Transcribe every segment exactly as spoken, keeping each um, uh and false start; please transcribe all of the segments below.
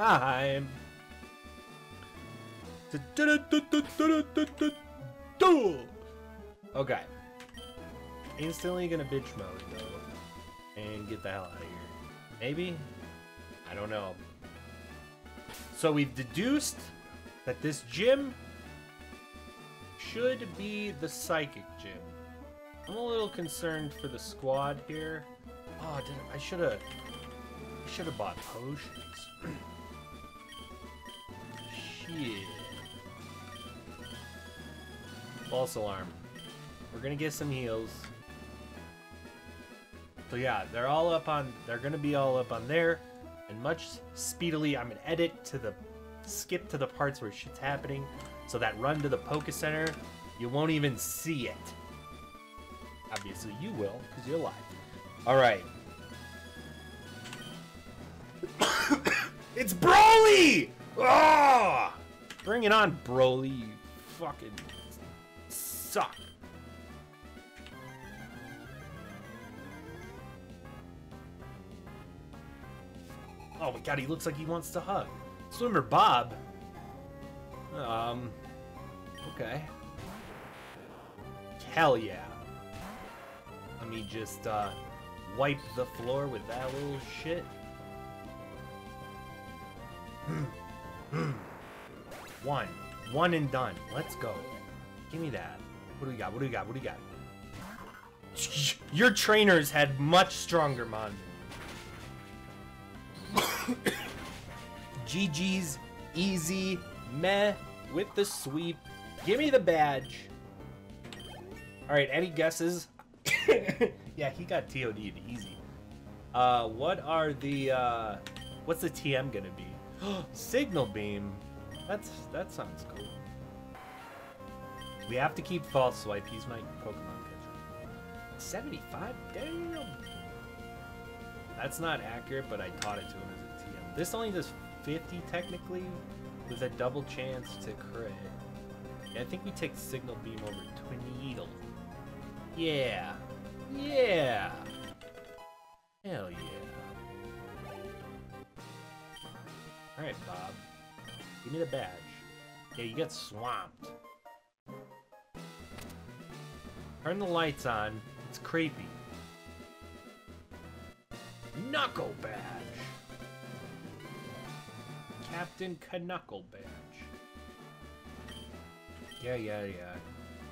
time. Okay. Instantly gonna bitch mode though, and get the hell out of here. Maybe? I don't know. So we've deduced that this gym should be the psychic gym. I'm a little concerned for the squad here. Oh, did I, I should have. I should have bought potions. Shit. False alarm. We're gonna get some heals. So yeah, they're all up on. They're gonna be all up on there, and much speedily. I'm gonna edit to the, skip to the parts where shit's happening, so that run to the Poké Center, you won't even see it. Obviously, you will, cause you're alive. All right. It's Brawly! Ah! Bring it on, Brawly! You fucking suck. Oh my god, he looks like he wants to hug. Swimmer Bob? Um, okay. Hell yeah. Let me just, uh, wipe the floor with that little shit. One. One and done. Let's go. Give me that. What do we got? What do we got? What do we got? Your trainers had much stronger mon. G G's easy meh with the sweep. Give me the badge. All right, any guesses? Yeah, he got T O D'd easy. Uh, what are the uh, what's the T M gonna be? Signal beam. That's that sounds cool. We have to keep false swipe. He's my Pokemon catcher. seventy-five. Damn. That's not accurate, but I taught it to him as a T M. This only does fifty technically, with a double chance to crit. Yeah, I think we take signal beam over Twineedle. Yeah. Yeah. Hell yeah. Alright, Bob. Give me the badge. Yeah, you got swamped. Turn the lights on. It's creepy. Knuckle badge. Captain Knuckle badge. Yeah, yeah, yeah.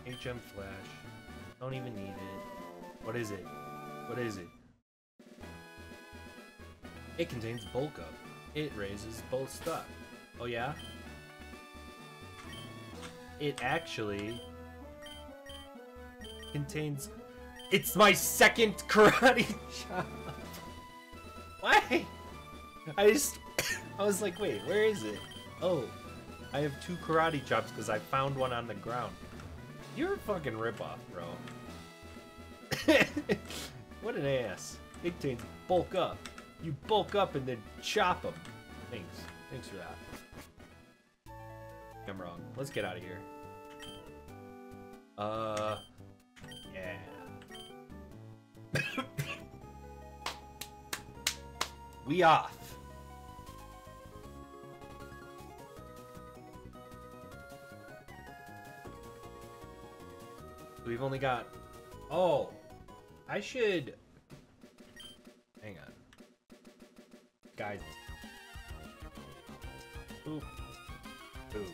H M Flash. Don't even need it. What is it? What is it? It contains bulk up. It raises both stuff. Oh yeah? It actually contains... It's my second karate chop! Why? I just... I was like, wait, where is it? Oh, I have two karate chops because I found one on the ground. You're a fucking ripoff, bro. What an ass. It takes bulk up. You bulk up and then chop them. Thanks. Thanks for that. I'm wrong. Let's get out of here. Uh, yeah. We off. We've only got... Oh! I should... Hang on. Guys. Boop. Boop.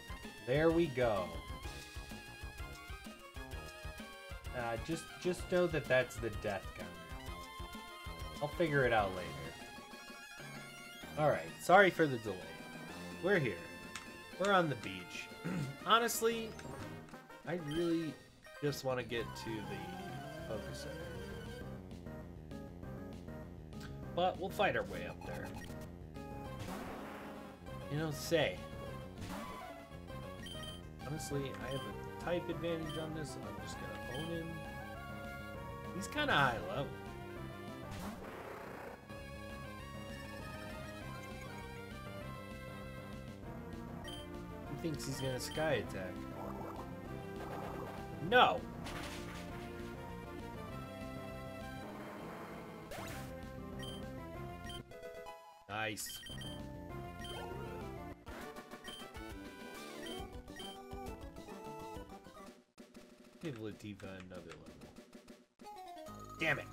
There we go. Uh, just, just know that that's the death gun. I'll figure it out later. Alright, sorry for the delay. We're here. We're on the beach. Honestly, I really... just want to get to the Poké Center. But we'll fight our way up there. You know, say. Honestly, I have a type advantage on this, so I'm just gonna own him. He's kinda high level. He thinks he's gonna Sky Attack. No! Nice. give Latifah another level. Damn it!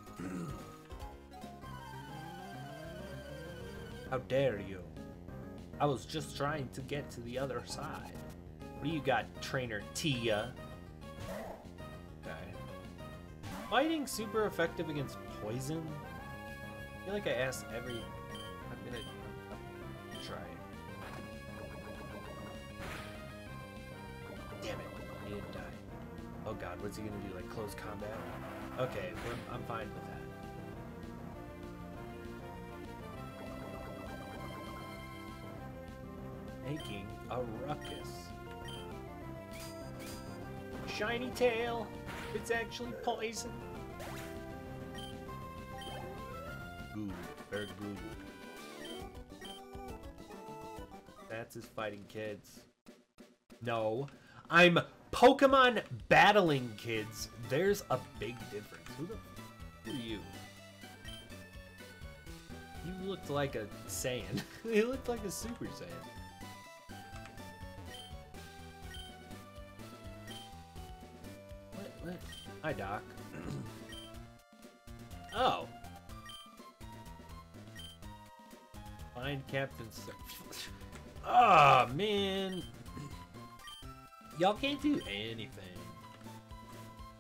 How dare you? I was just trying to get to the other side. What do you got, Trainer Tia? Okay. Fighting super effective against poison? I feel like I asked every... I'm gonna try it. Damn it, I need to die. Oh god, what's he gonna do, like close combat? Okay, I'm fine with that. Making a ruckus. Shiny tail! It's actually poison! Good, very good. That's his fighting kids. No, I'm Pokemon battling kids. There's a big difference. Who the f are you? You looked like a Saiyan. You looked like a Super Saiyan. What? What? Hi, Doc. Oh. Find Captain Sir. Ah, oh, man. Y'all can't do anything.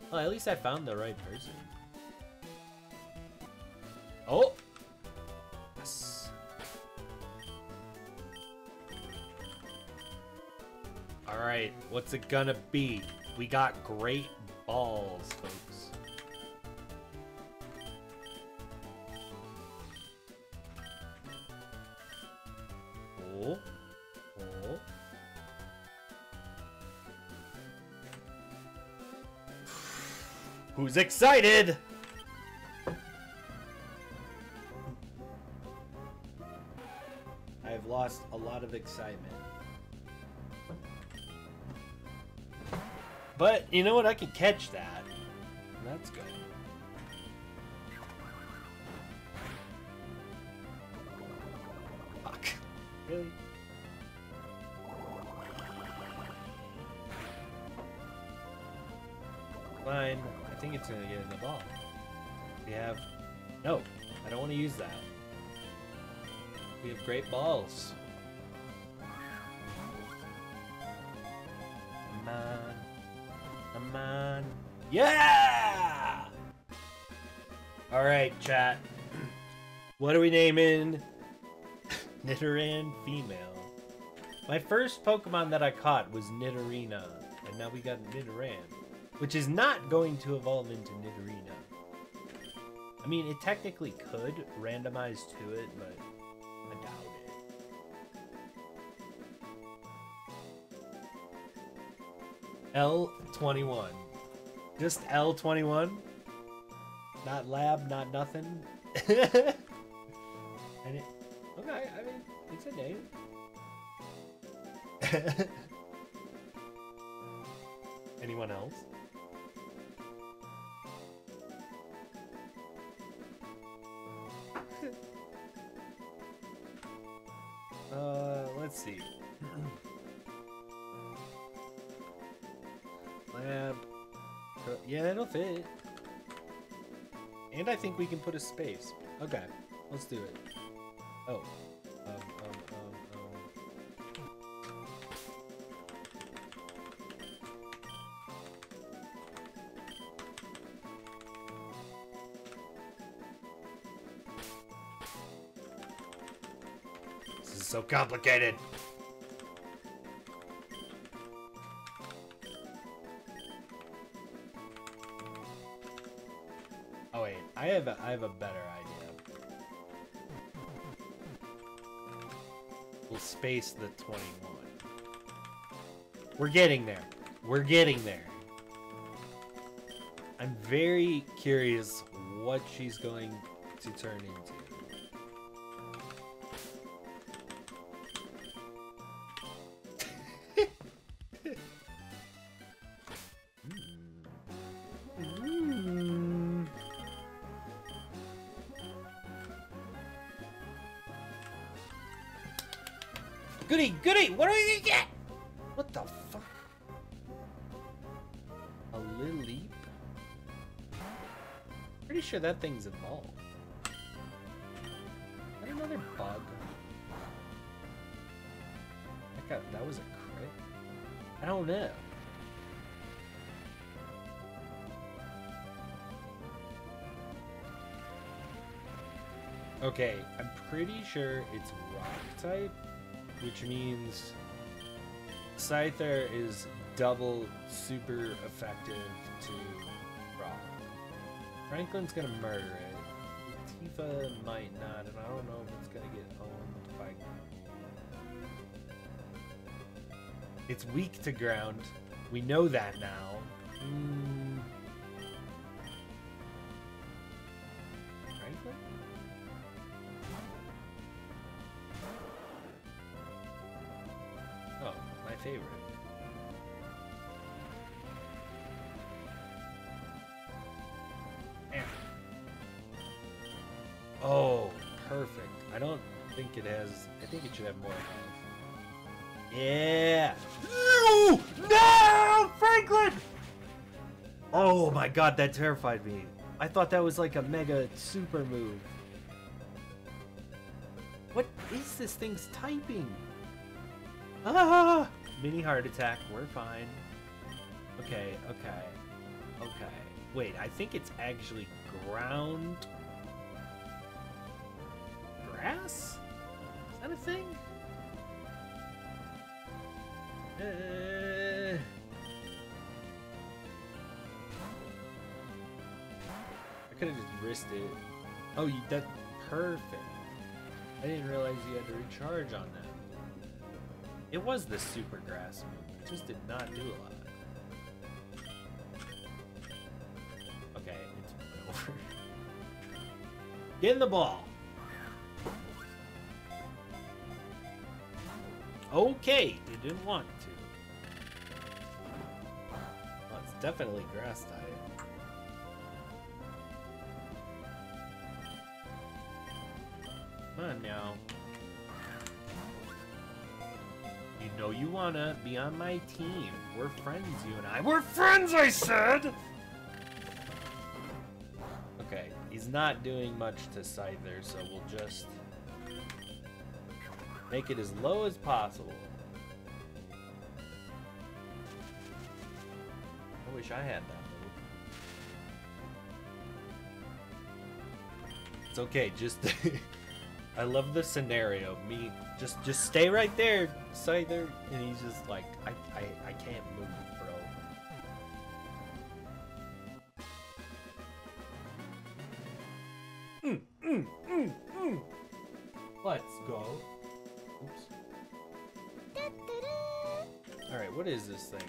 Well, at least I found the right person. Oh! Yes. Alright, what's it gonna be? We got great balls, folks. Oh. Oh. Who's excited? I've lost a lot of excitement. But, you know what? I can catch that. That's good. Fuck. Really? Fine. I think it's gonna get in the ball. We have... No! I don't want to use that. We have great balls. Come on. Come on. Yeah! Alright, chat. What are we naming? Nidoran female. My first Pokemon that I caught was Nidorina. And now we got Nidoran. Which is not going to evolve into Nidorina. I mean, it technically could randomize to it, but I doubt it. L twenty-one. Just L twenty-one? Not lab, not nothing? And it, okay, I mean, it's a name. Anyone else? Uh, let's see. Lab. Yeah, that'll fit. And I think we can put a space. Okay, let's do it. Oh. Um, um, um, um. This is so complicated. I have a, I have a better idea. We'll space the twenty-one. We're getting there. We're getting there. I'm very curious what she's going to turn into. Goody, goody, what are you gonna get? What the fuck? A lily. pretty sure that thing's evolved. Is that another bug? That got, that was a crit? I don't know. Okay, I'm pretty sure it's rock type, which means Scyther is double super effective to rock. Franklin's gonna murder it. Latifah might not, and I don't know if it's gonna get owned by ground. It's weak to ground. We know that now. Mm. Franklin? Oh, my favorite. Oh, perfect. I don't think it has... I think it should have more health. Yeah! No! No! Franklin! Oh my god, that terrified me. I thought that was like a mega super move. What is this thing's typing? Ah! Mini heart attack, we're fine. Okay, okay. Okay. Wait, I think it's actually ground... Grass? Is that a thing? Uh... I could have just risked it. Oh, you that perfect. I didn't realize you had to recharge on that. It was the super grass move. It just did not do a lot. Okay, it's over. Get in the ball. Okay, they didn't want to. Well, it's definitely grass type. Come on now. You know you wanna be on my team. We're friends, you and I. We're friends, I said! Okay, he's not doing much to Scyther, so we'll just... make it as low as possible. I wish I had that move. It's okay, just... I love the scenario. Me, just just stay right there, Scyther. And he's just like, I, I, I can't move, bro. Mm, mm, mm, mm. Let's go. Oops. Alright, what is this thing?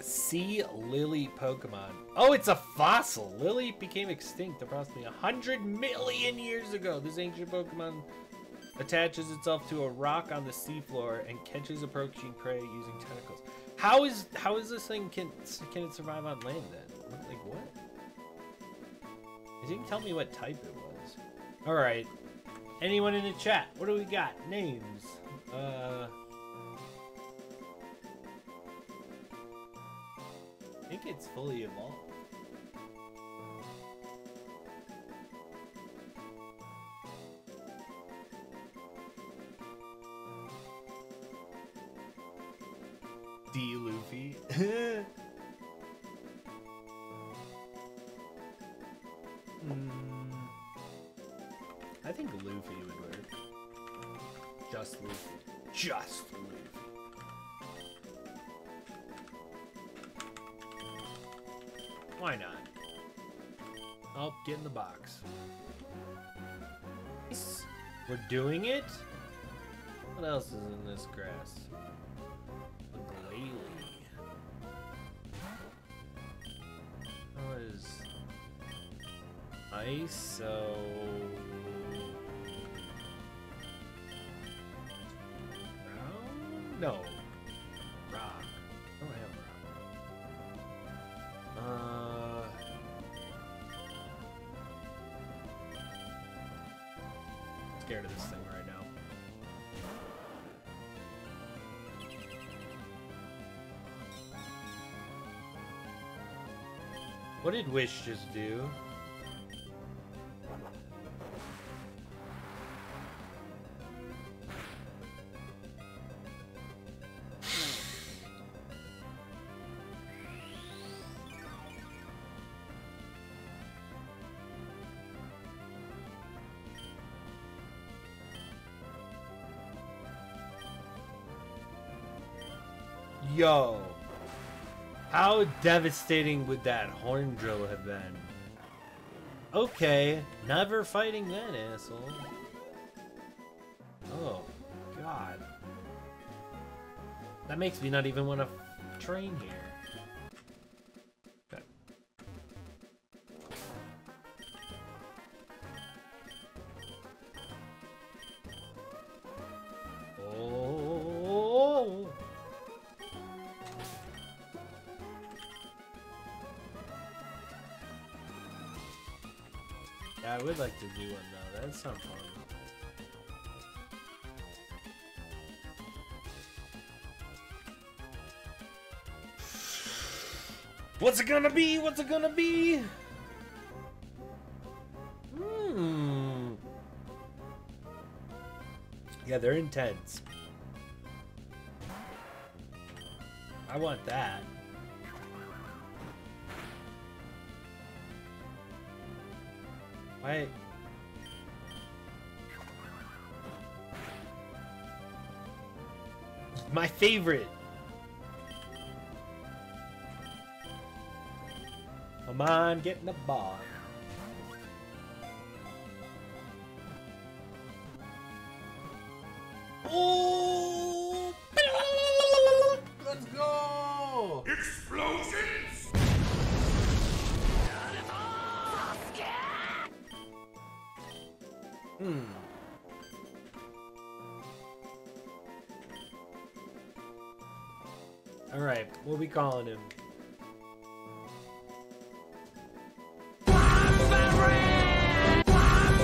Sea Lily Pokemon. Oh, it's a fossil! Lily became extinct approximately one hundred million years ago. This ancient Pokemon attaches itself to a rock on the seafloor and catches approaching prey using tentacles. How is how is this thing can can it survive on land then? Like what? It didn't tell me what type it was. Alright. Anyone in the chat? What do we got? Names. Uh, I think it's fully evolved. D. Luffy. Hmm. I think Luffy would work. Just Luffy. Just Luffy. Why not? Oh, get in the box. Nice. We're doing it? What else is in this grass? A glalie. What is ice? So. No. Rock. I don't have rock. Uh. I'm scared of this thing right now. What did Wish just do? Yo, how devastating would that horn drill have been? Okay, never fighting that asshole. Oh, God. That makes me not even want to train here. Okay. I would like to do one though, that's not fun. What's it gonna be? What's it gonna be? Hmm. Yeah, they're intense. I want that. Why? My favorite. Come on, get in the bar. Oh! Let's go! Explosions! Hmm. All right, we'll be calling him.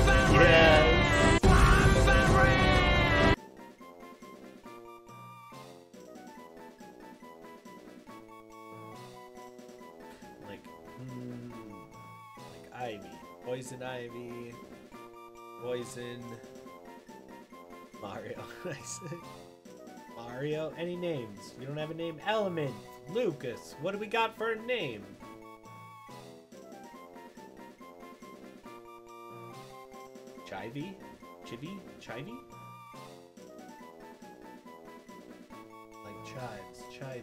Yes. Like, hmm, like Ivy, poison Ivy. Poison Mario. Mario, any names? We don't have a name. Element, Lucas. What do we got for a name? Chivy? Chivy? Chivy? Like chives, Chivy.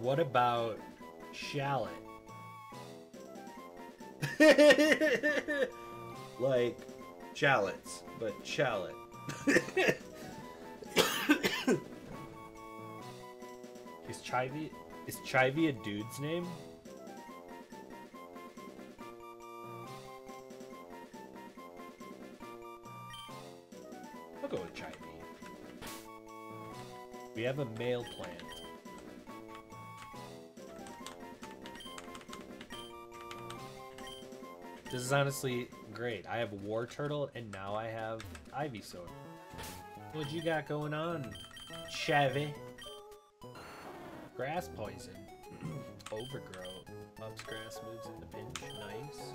What about shallot? Like shallots, but shallot. Is Chivy is Chivy a dude's name? I'll go with Chivy. We have a male plant. This is honestly great. I have War Turtle and now I have Ivysaur. What you got going on, Chevy? Grass poison. Overgrowth. Ups grass moves in the pinch. Nice.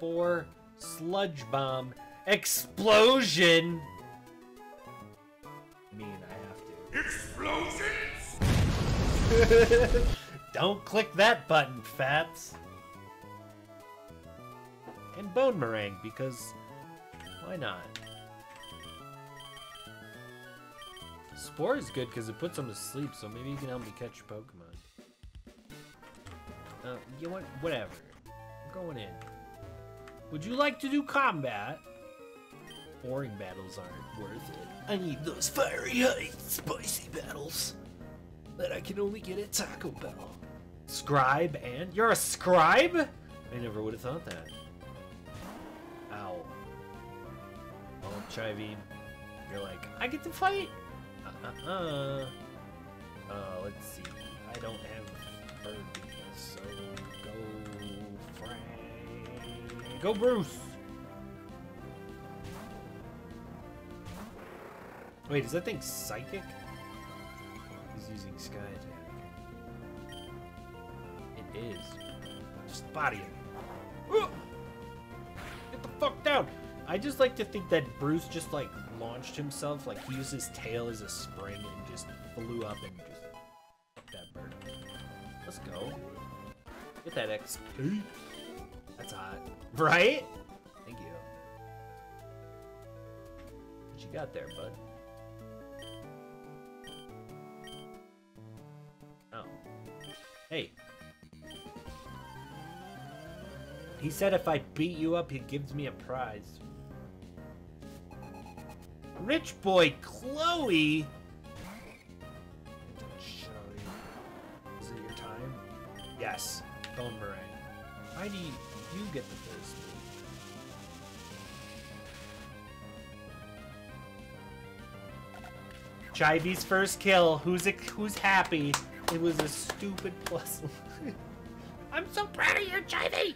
Four. Sludge bomb. Explosion! I mean, I have to. Explosions! Don't click that button, Faps. And Bone Meringue, because why not? Spore is good because it puts them to sleep, so maybe you can help me catch your Pokemon. Uh, you know what? Whatever. I'm going in. Would you like to do combat? Boring battles aren't worth it. I need those fiery, hot, spicy battles that I can only get at Taco Bell. Scribe and? You're a scribe? I never would have thought that. Ow. Oh, Chivy. You're like, I get to fight? Uh, uh, uh. Uh, let's see. I don't have birdies, so go Frank. Go, Bruce! Wait, is that thing psychic? He's using Sky Attack. It is. Just body it. Ooh! Get the fuck down! I just like to think that Bruce just, like, launched himself. Like, he used his tail as a spring and just flew up and just fucked that bird. Let's go. Get that X P. That's hot. Right? Thank you. What you got there, bud? Oh. Hey. He said if I beat you up, he gives me a prize. Rich boy Chloe? Is it your time? Yes. Bone Meringue. Why do you... You get the first kill. Chivy's first kill. Who's it, who's happy? It was a stupid plus. I'm so proud of you, Chivy!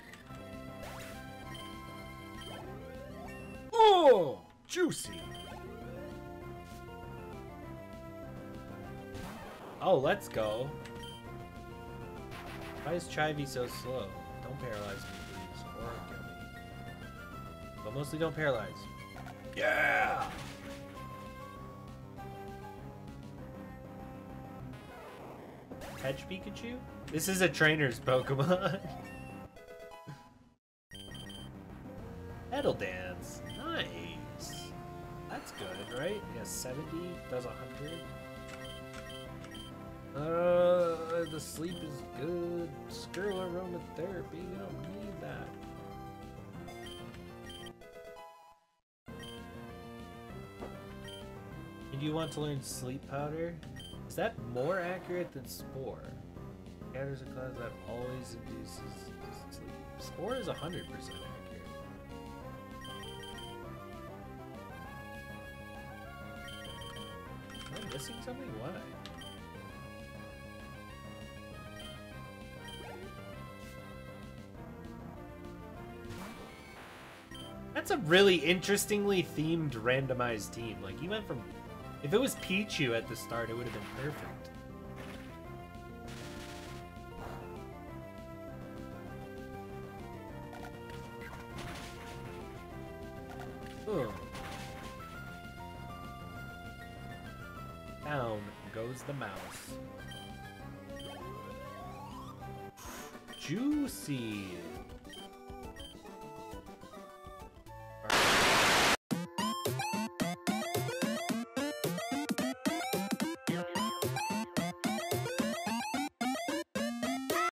Oh, juicy. Oh, let's go. Why is Chivy so slow? Don't paralyze me. But mostly don't paralyze. Yeah! Catch Pikachu? This is a trainer's Pokemon. Petal dance. Nice. That's good, right? Yeah, seventy does one hundred. Uh, the sleep is good. Screw aromatherapy. You don't need that. Do you want to learn sleep powder? Is that more accurate than Spore? Scatters a cloud that always induces sleep. Spore is one hundred percent accurate. Am I missing something? Why? That's a really interestingly themed randomized team. Like, you went from... If it was Pichu at the start, it would have been perfect. Ugh. Down goes the mouse. Juicy.